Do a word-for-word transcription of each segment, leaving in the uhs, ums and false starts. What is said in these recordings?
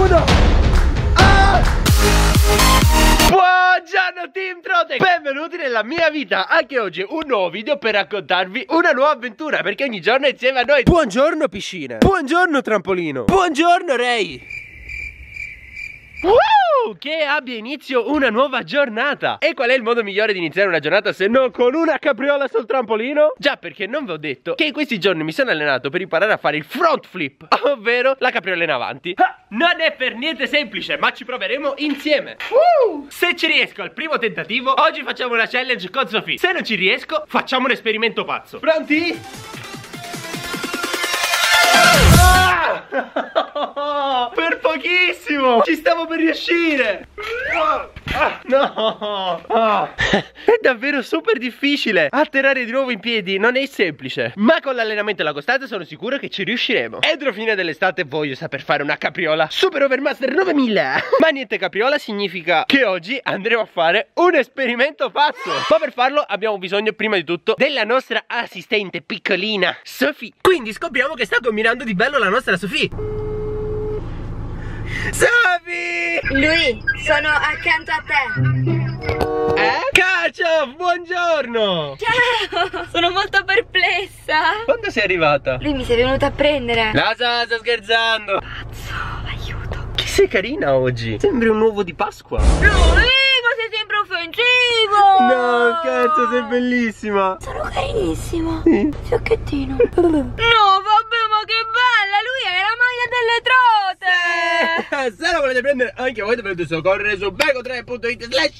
uno. Ah! Buongiorno Team Trote, benvenuti nella mia vita. Anche oggi un nuovo video per raccontarvi una nuova avventura, perché ogni giorno è insieme a noi. Buongiorno piscina, buongiorno trampolino, buongiorno Ray. Wow, che abbia inizio una nuova giornata. E qual è il modo migliore di iniziare una giornata se non con una capriola sul trampolino? Già, perché non vi ho detto che in questi giorni mi sono allenato per imparare a fare il front flip, ovvero la capriola in avanti. ah, Non è per niente semplice, ma ci proveremo insieme. uh, Se ci riesco al primo tentativo, oggi facciamo una challenge con Sofì. Se non ci riesco, facciamo un esperimento pazzo. Pronti? Per pochissimo, ci stavo per riuscire. No, è davvero super difficile. Atterrare di nuovo in piedi non è semplice, ma con l'allenamento e la costanza sono sicuro che ci riusciremo. Entro fine dell'estate voglio saper fare una capriola Super Overmaster novemila. Ma niente capriola, significa che oggi andremo a fare un esperimento pazzo. Ma per farlo abbiamo bisogno prima di tutto della nostra assistente piccolina Sofì. Quindi scopriamo che sta dominando di bello la nostra Sofì. Sofì! Lui, sono accanto a te. Eh? Caccio, buongiorno! Ciao, sono molto perplessa. Quando sei arrivata? Lui mi sei venuto a prendere. Lasa, sto scherzando. Pazzo, aiuto. Che sei carina oggi, sembri un uovo di Pasqua. Lui! Sembra offensivo. No, cazzo, sei bellissima. Sono carinissima. Sì. Giacchettino. No, vabbè, ma che bella. Lui è la maglia delle Trote. Sì. Se la volete prendere anche voi dovete soccorrere su bako tre punto it slash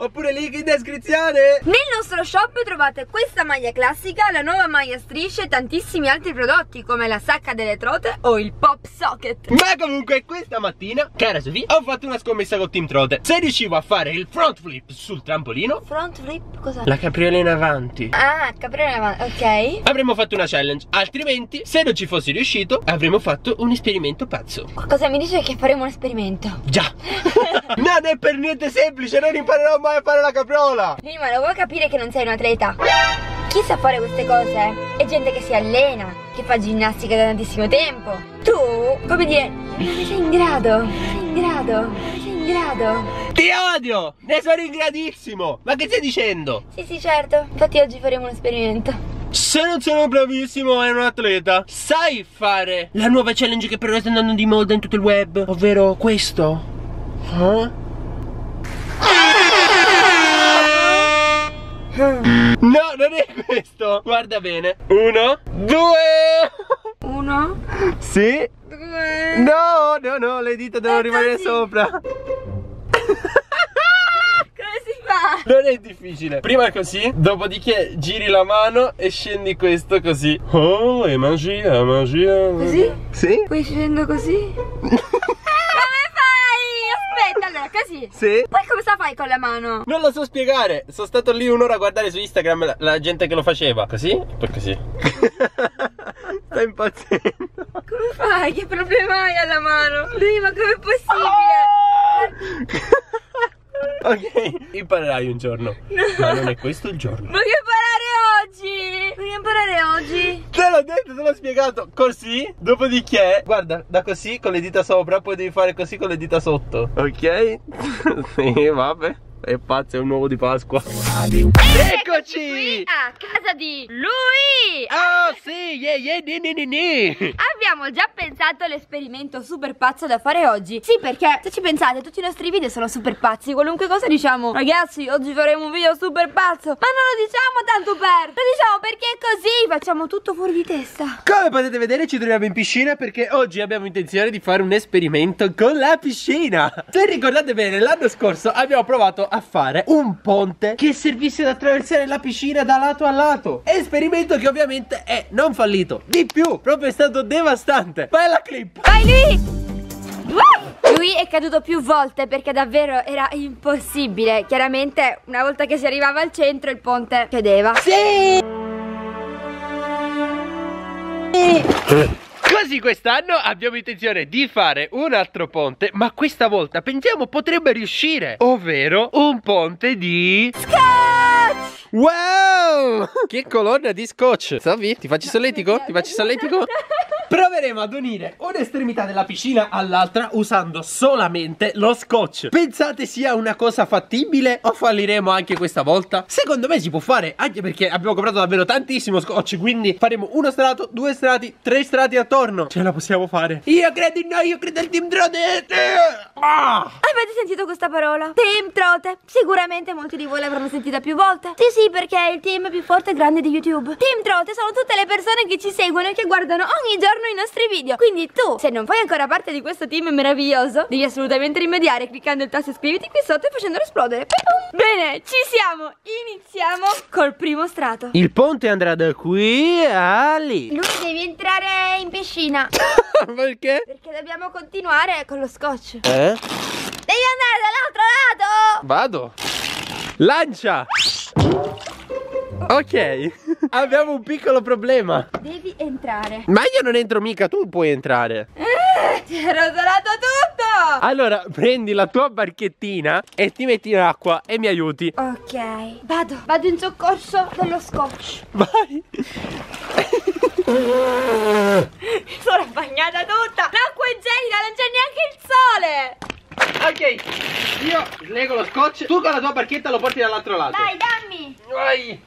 oppure link in descrizione. Nel nostro shop trovate questa maglia classica, la nuova maglia strisce e tantissimi altri prodotti come la sacca delle Trote o il pop socket. Ma comunque questa mattina, cara Sofì, ho fatto una scommessa con Team Trote. Se riuscivo a fare il front flip sul trampolino. Front flip cos'è? La capriola in avanti. Ah, capriola in avanti, ok. Avremmo fatto una challenge, altrimenti se non ci fossi riuscito avremmo fatto un esperimento pazzo. Qualcosa mi dice che faremo un esperimento. Già. Non è per niente semplice, non imparerò mai a fare la capriola. Prima lo vuoi capire che non sei un atleta? Chi sa fare queste cose è gente che si allena, che fa ginnastica da tantissimo tempo. Tu, come dire, non sei in grado, non sei in grado, non sei in grado. Ti odio, ne sono ingradissimo. Ma che stai dicendo? Sì sì, certo, infatti oggi faremo un esperimento. Se non sono bravissimo è un atleta. Sai fare la nuova challenge che per ora sta andando di moda in tutto il web, ovvero questo? Huh? No, non è questo. Guarda bene. Uno, due. Uno. Sì. Due. No, no, no, le dita devono eh, rimanere così sopra. Come si fa? Non è difficile. Prima così, dopodiché giri la mano e scendi questo così. Oh, è magia, magia. Così? Sì. Poi scendo così. Così? Sì. Poi come la fai con la mano? Non lo so spiegare. Sono stato lì un'ora a guardare su Instagram la, la gente che lo faceva. Così? Poi così. Sto impazzendo. Come fai? Che problema hai alla mano? Lui, ma com'è possibile? Oh! Ok, imparerai un giorno. No. Ma non è questo il giorno. Voglio imparare oggi. Voglio imparare oggi. Te l'ho detto, te l'ho spiegato. Così, dopodiché, guarda, da così con le dita sopra, poi devi fare così con le dita sotto. Ok? Sì, vabbè. È pazzo, è un uovo di Pasqua. Eccoci! A casa di lui! Oh sì, yeah, yeah, ni, ni, ni, ni. Abbiamo già pensato all'esperimento super pazzo da fare oggi. Sì, perché se ci pensate tutti i nostri video sono super pazzi. Qualunque cosa diciamo, ragazzi, oggi faremo un video super pazzo. Ma non lo diciamo tanto per, lo diciamo perché è così, facciamo tutto fuori di testa. Come potete vedere ci troviamo in piscina, perché oggi abbiamo intenzione di fare un esperimento con la piscina. Se ricordate bene, l'anno scorso abbiamo provato a fare un ponte che servisse ad attraversare la piscina da lato a lato. Esperimento che ovviamente è non fallito, di più, proprio è stato devastante. Fai la clip. Vai lì. Lui è caduto più volte perché davvero era impossibile. Chiaramente una volta che si arrivava al centro il ponte cadeva. Sì. Sì. Così quest'anno abbiamo intenzione di fare un altro ponte, ma questa volta pensiamo potrebbe riuscire, ovvero un ponte di... Scotch! Wow! Che colonna di scotch! Sofì, ti faccio solletico? Ti faccio solletico? Proveremo ad unire un'estremità della piscina all'altra usando solamente lo scotch. Pensate sia una cosa fattibile o falliremo anche questa volta? Secondo me si può fare, anche perché abbiamo comprato davvero tantissimo scotch, quindi faremo uno strato, due strati, tre strati attorno. Ce la possiamo fare. Io credo in noi, io credo al Team Trote. Ah! Avete sentito questa parola? Team Trote. Sicuramente molti di voi l'avranno sentita più volte. Sì sì, perché è il team più forte e grande di YouTube. Team Trote sono tutte le persone che ci seguono e che guardano ogni giorno i nostri video. Quindi tu, se non fai ancora parte di questo team meraviglioso, devi assolutamente rimediare cliccando il tasto iscriviti qui sotto e facendolo esplodere. Pum. Bene, ci siamo. Iniziamo col primo strato. Il ponte andrà da qui a lì. Lui, devi entrare in piscina. Perché? Perché dobbiamo continuare con lo scotch. Eh? Devi andare dall'altro lato. Vado. Lancia. Ok. Abbiamo un piccolo problema. Devi entrare. Ma io non entro mica, tu puoi entrare. eh, Ti è rotolato tutto. Allora prendi la tua barchettina e ti metti in acqua e mi aiuti. Ok, vado. Vado in soccorso dello scotch. Vai. Sono bagnata tutta. L'acqua è gelida, non c'è neanche il sole. Ok, io slego lo scotch. Tu con la tua barchetta lo porti dall'altro lato. Dai, dammi. Vai.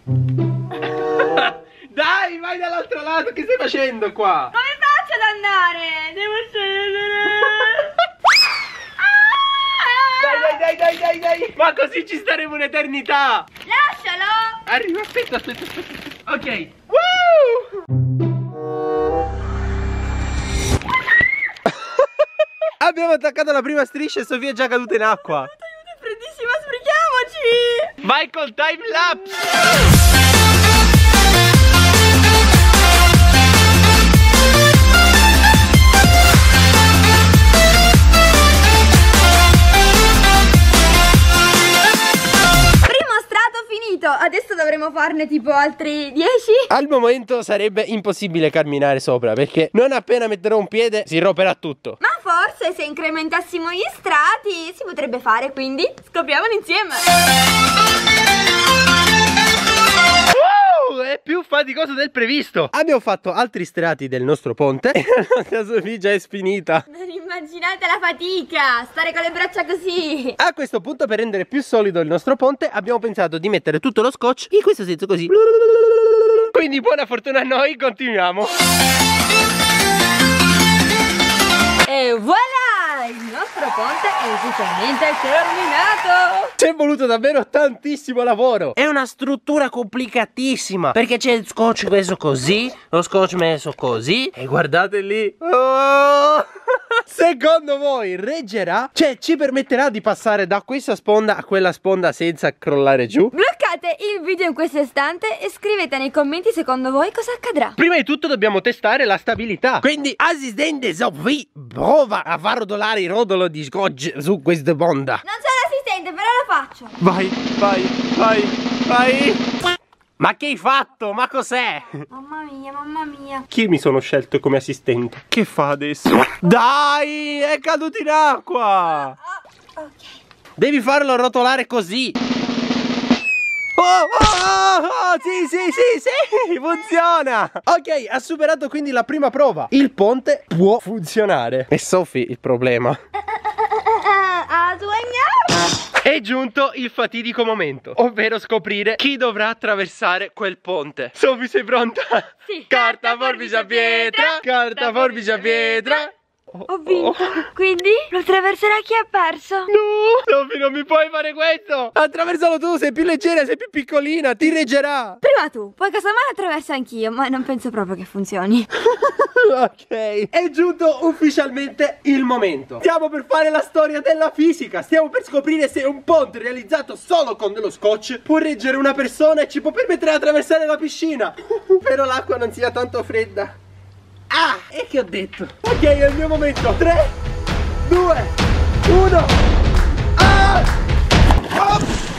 Dai, vai dall'altro lato, che stai facendo qua? Come faccio ad andare? Devo scendere. Ah! Dai, dai, dai, dai, dai. Ma così ci staremo un'eternità. Lascialo. Arriva, aspetta, aspetta, aspetta. Ok. Woo! Abbiamo attaccato la prima striscia e Sofia è già caduta in acqua. Aiuto, aiuto, è freddissima, sbrichiamoci. Vai col time lapse. Adesso dovremo farne tipo altri dieci. Al momento sarebbe impossibile camminare sopra, perché non appena metterò un piede si romperà tutto. Ma forse se incrementassimo gli strati si potrebbe fare, quindi scopriamolo insieme. Wow, è più faticoso del previsto. Abbiamo fatto altri strati del nostro ponte e la nostra Sofì già è sfinita. Immaginate la fatica, stare con le braccia così. A questo punto, per rendere più solido il nostro ponte, abbiamo pensato di mettere tutto lo scotch in questo senso così. Quindi buona fortuna a noi, continuiamo. E voilà, il nostro ponte è ufficialmente terminato. Ci è voluto davvero tantissimo lavoro. È una struttura complicatissima, perché c'è il scotch messo così, lo scotch messo così, e guardate lì. Oh! Secondo voi reggerà? Cioè, ci permetterà di passare da questa sponda a quella sponda senza crollare giù? Bloccate il video in questo istante e scrivete nei commenti secondo voi cosa accadrà. Prima di tutto dobbiamo testare la stabilità. Quindi assistente Sofì, prova a far rodolare il rotolo di scotch su questa sponda. Non sono assistente, però lo faccio. Vai, vai, vai, vai. Ma che hai fatto? Ma cos'è? Mamma mia, mamma mia. Chi mi sono scelto come assistente? Che fa adesso? Dai, è caduto in acqua. Oh, oh, ok. Devi farlo rotolare così. Oh, oh, oh, oh, sì, sì, sì, sì, funziona. Ok, ha superato quindi la prima prova. Il ponte può funzionare. E Sofì il problema. Ah, sognato. È giunto il fatidico momento, ovvero scoprire chi dovrà attraversare quel ponte. Sofì, sei pronta? Sì. Carta, forbice, pietra. Carta, forbice, pietra. Oh, ho vinto. Oh. Quindi lo attraverserà chi ha perso. No, Sofì, non mi puoi fare questo. Attraversalo tu, sei più leggera, sei più piccolina, ti reggerà. Prima tu, poi casomai lo attraverso anch'io, ma non penso proprio che funzioni. Ok, è giunto ufficialmente il momento. Stiamo per fare la storia della fisica. Stiamo per scoprire se un ponte realizzato solo con dello scotch può reggere una persona e ci può permettere di attraversare la piscina. Spero l'acqua non sia tanto fredda. Ah, e che ho detto? Ok, è il mio momento. Tre, due, uno. Ah! Oh!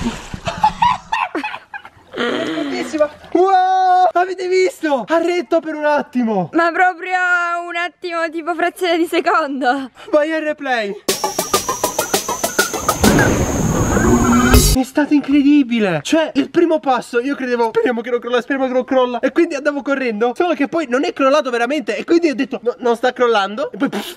Wow, avete visto? Ha retto per un attimo. Ma proprio un attimo, tipo frazione di secondo. Vai al replay. È stato incredibile. Cioè il primo passo io credevo, speriamo che non crolla, speriamo che non crolla, e quindi andavo correndo. Solo che poi non è crollato veramente, e quindi ho detto no, non sta crollando. E poi pff,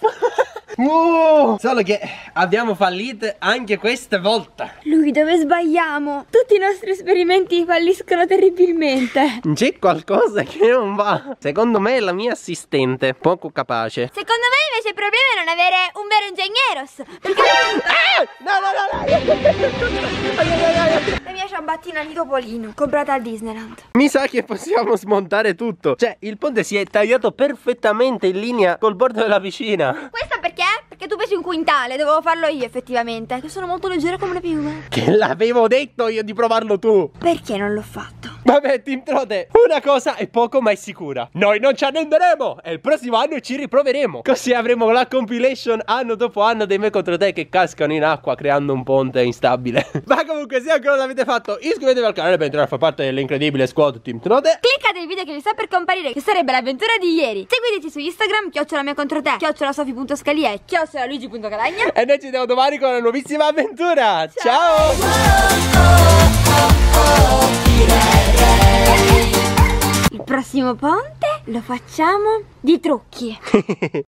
wow. Solo che abbiamo fallito anche questa volta. Lui, dove sbagliamo? Tutti i nostri esperimenti falliscono terribilmente. C'è qualcosa che non va. Secondo me è la mia assistente, poco capace. Secondo me invece il problema è non avere un vero ingegneros. Perché ah! No no no, no. La mia ciabattina di topolino, comprata al Disneyland. Mi sa che possiamo smontare tutto. Cioè il ponte si è tagliato perfettamente in linea col bordo della piscina. Questo perché? Perché tu pesi un quintale, dovevo farlo io effettivamente, che sono molto leggera come le piume. Che l'avevo detto io di provarlo tu. Perché non l'ho fatto? Vabbè, Team Trote, una cosa è poco ma è sicura: noi non ci arrenderemo e il prossimo anno ci riproveremo. Così avremo la compilation anno dopo anno dei Me contro Te che cascano in acqua creando un ponte instabile. Ma comunque, se ancora non l'avete fatto, iscrivetevi al canale per entrare a far parte dell'incredibile squad Team Trote. Cliccate il video che vi sta per comparire, che sarebbe l'avventura di ieri. Seguiteci su Instagram, chiocciola Me contro Te, chiocciola sofi punto scalia e chiocciola luigi punto calagna. E noi ci vediamo domani con una nuovissima avventura. Ciao! Ciao. Il prossimo ponte lo facciamo di trucchi.